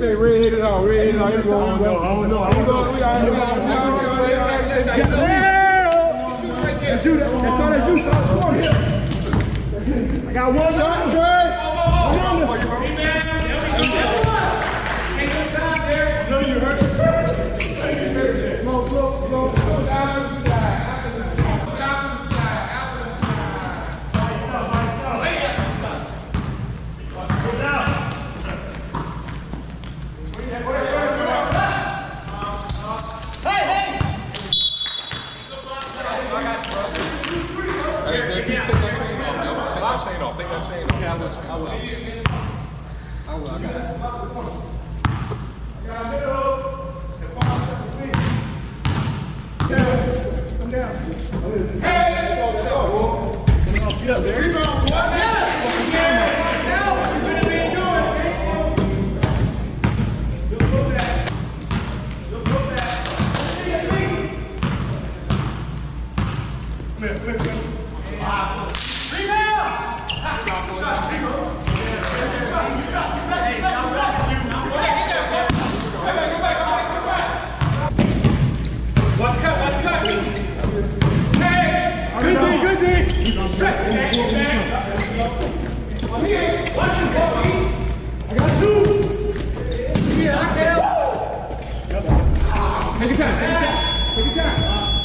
say red it out. Here we go. I don't know. We got it. I got one shot. Take your time.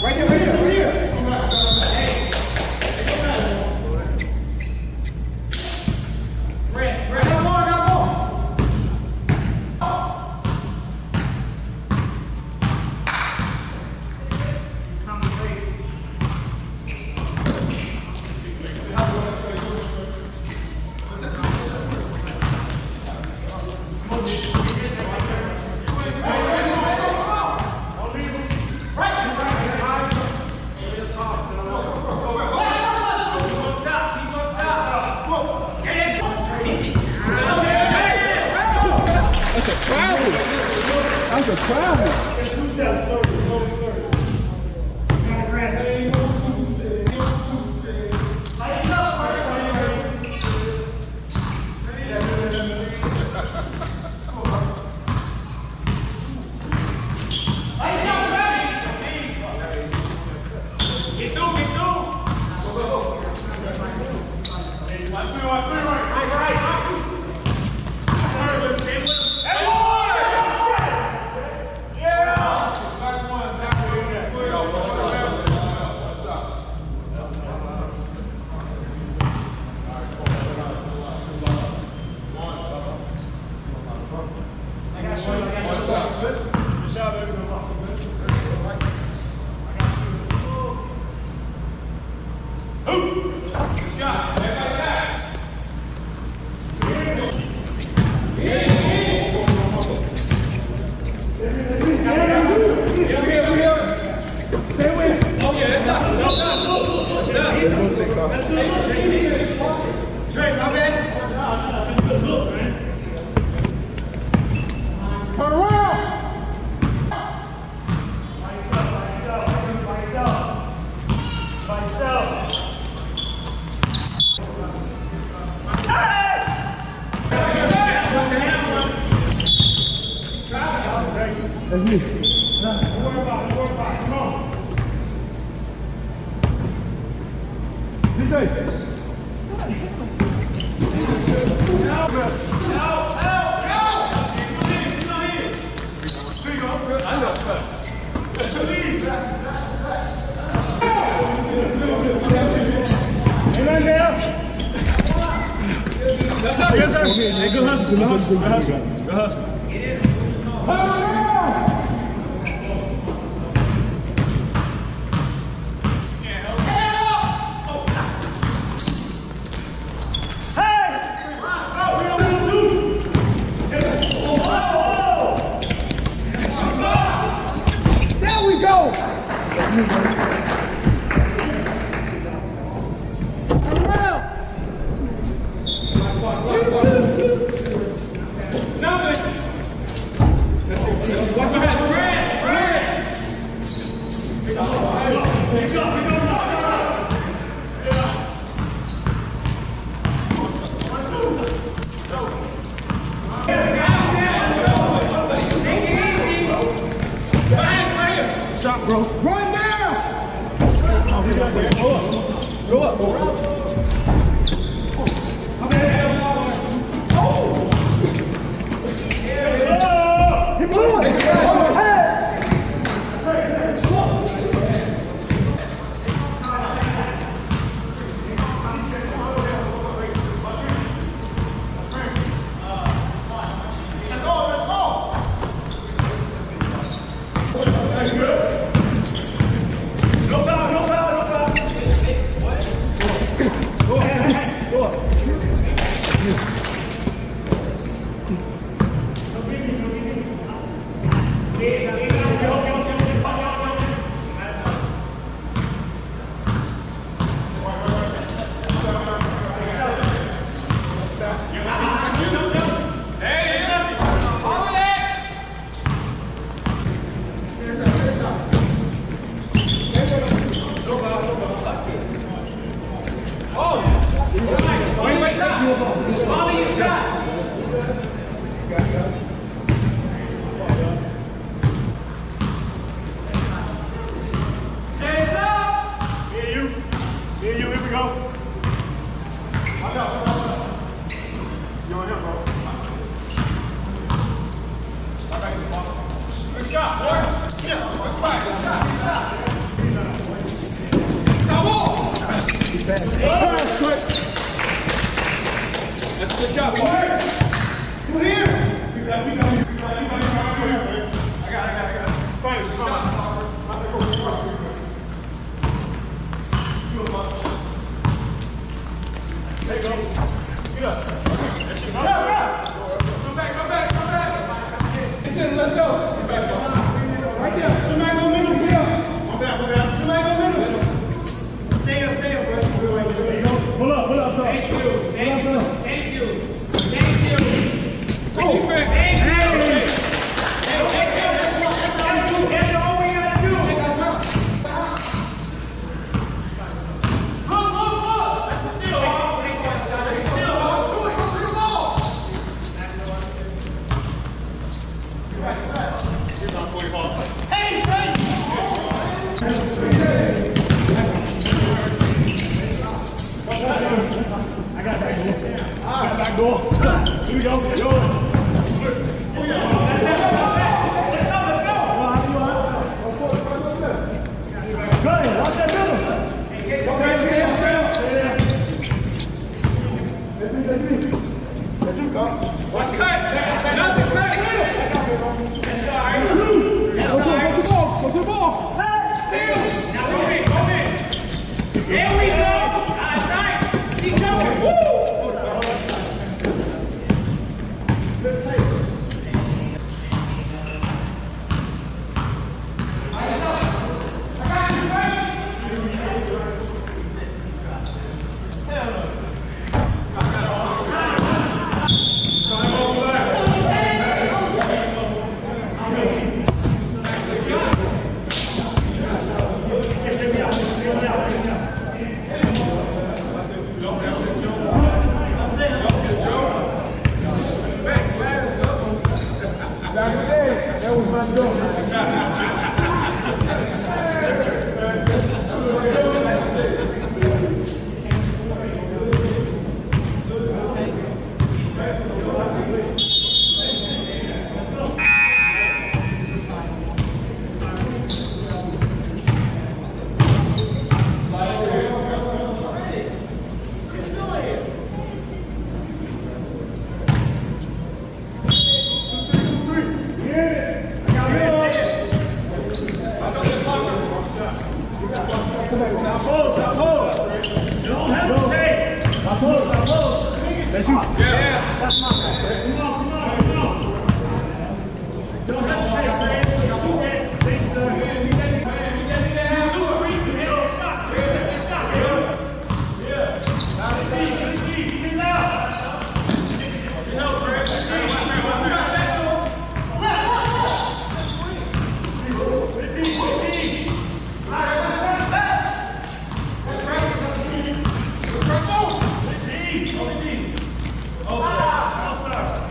Right here. Rest. Good hustle. Nothing! bro. Run now! Go up. Go up. Oh! He blew it!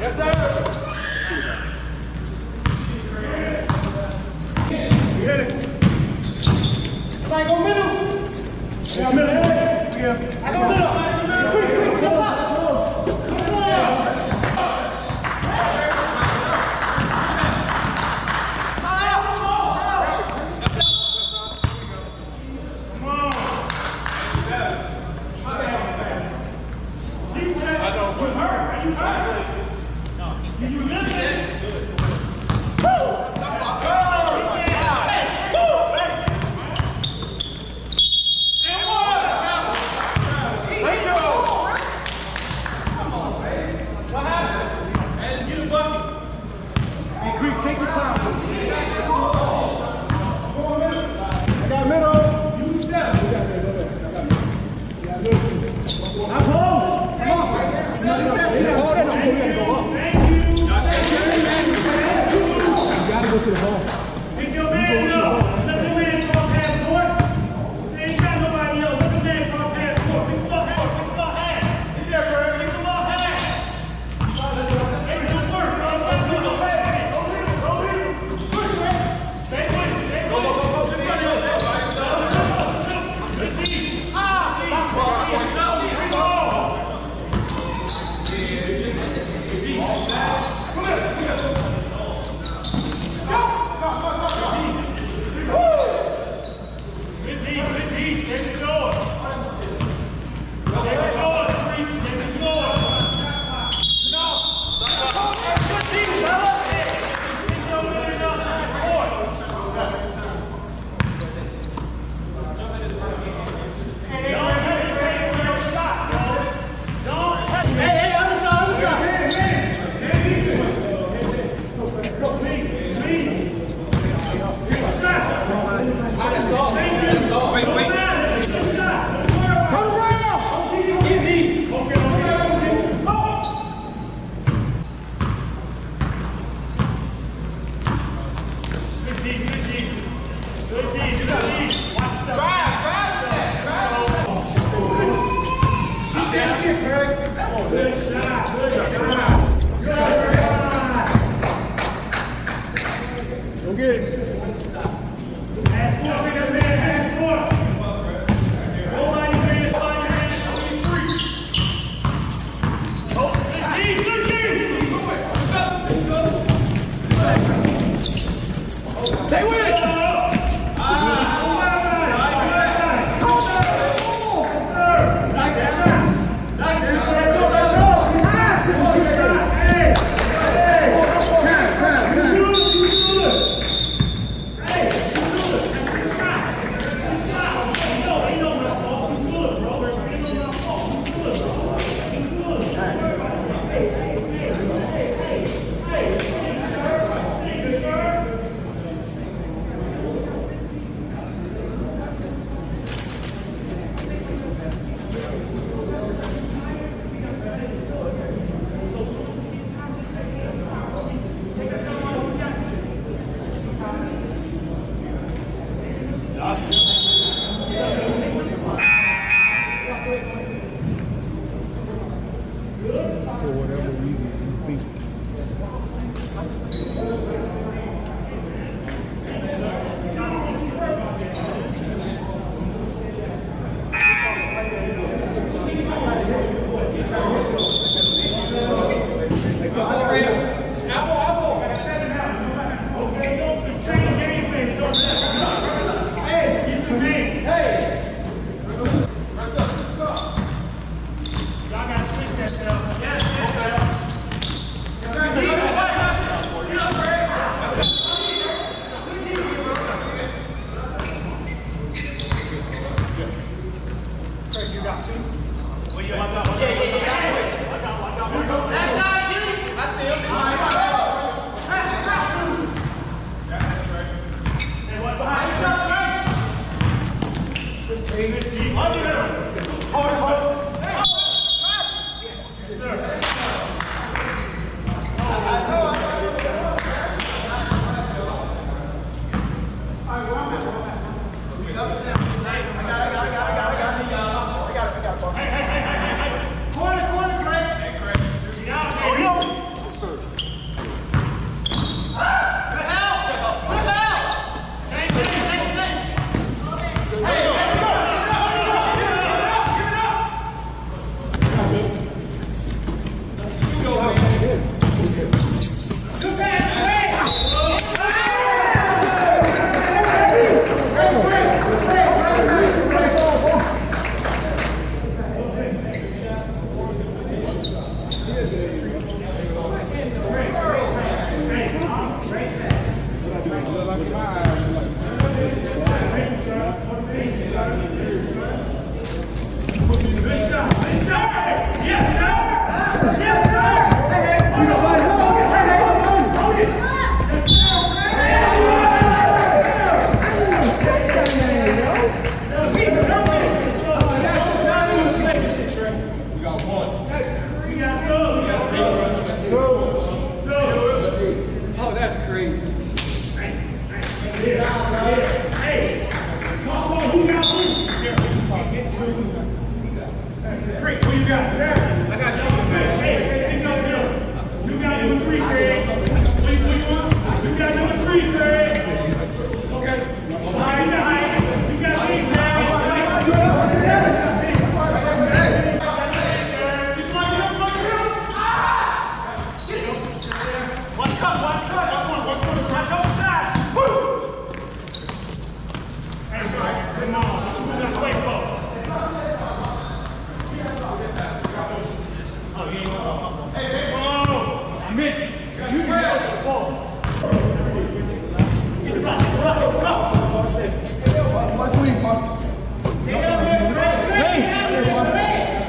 Yes, sir. Hey,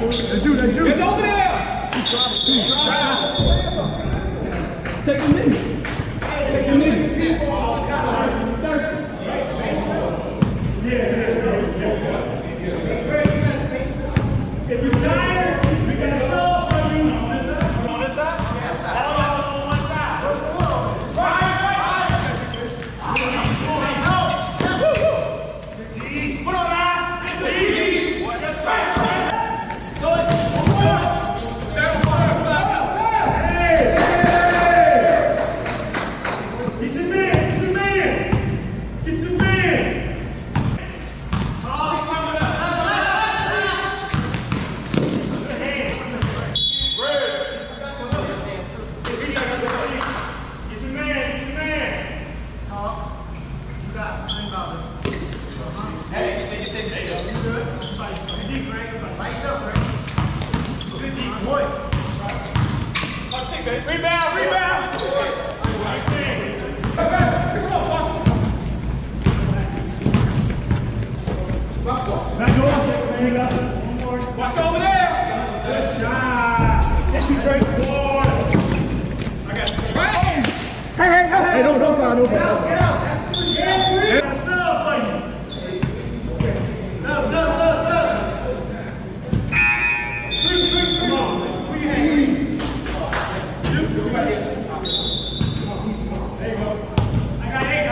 Let's do. It's open now. Take a minute. If you're tired, we got a show for you. On this side? On one side. Watch over there! Good job! Yes, you great boy! I got you. Hey! Don't foul. Get out! That's the game! Got a sub for you! Sub! Come on! Where you at? Come on. There you go. I got eight!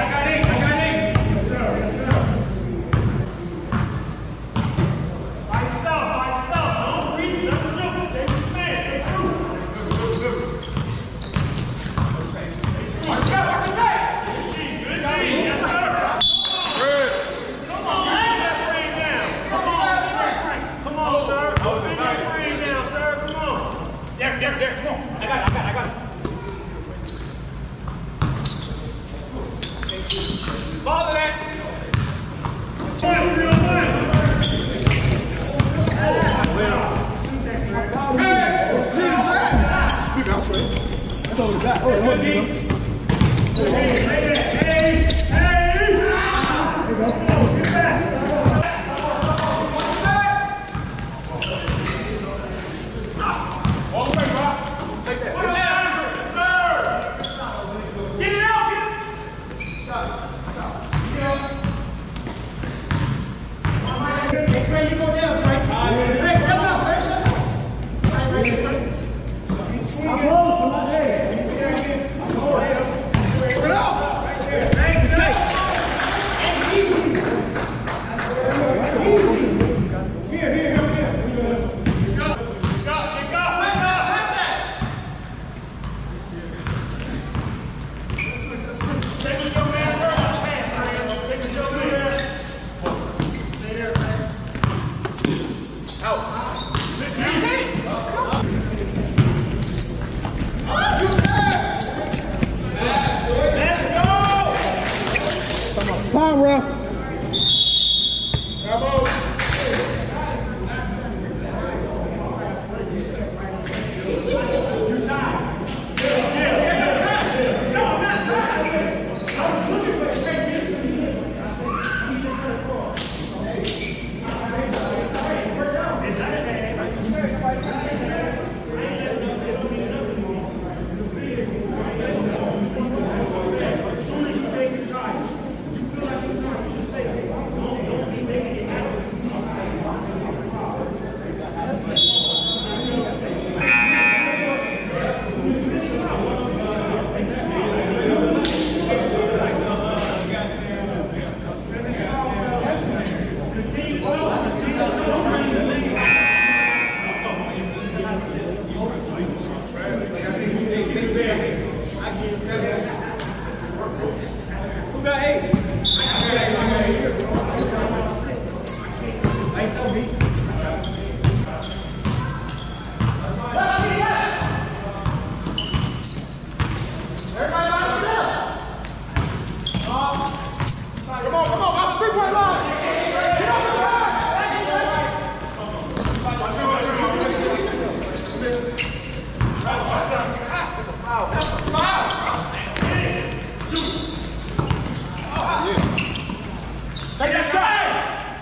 Take that shot!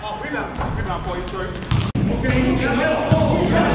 Oh, rebound for you, Troy. Okay, you got help.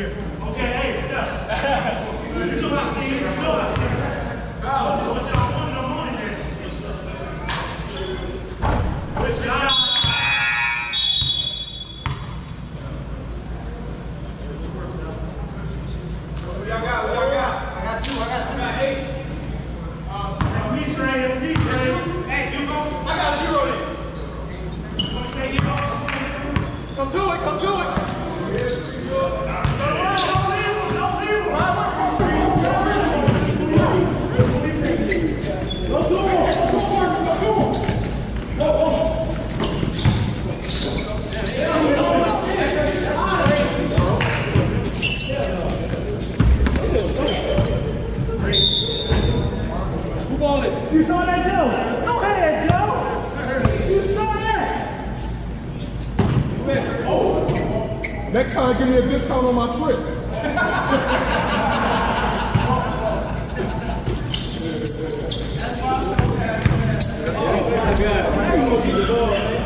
here. Okay, hey, step. You know I see it. You know I see it. Wow, this is what y'all wanted. I'm on it, man. Good shot. You saw that, Joe? Go ahead, Joe! You saw that! Oh. Next time, give me a discount on my trip. That's why I'm so happy.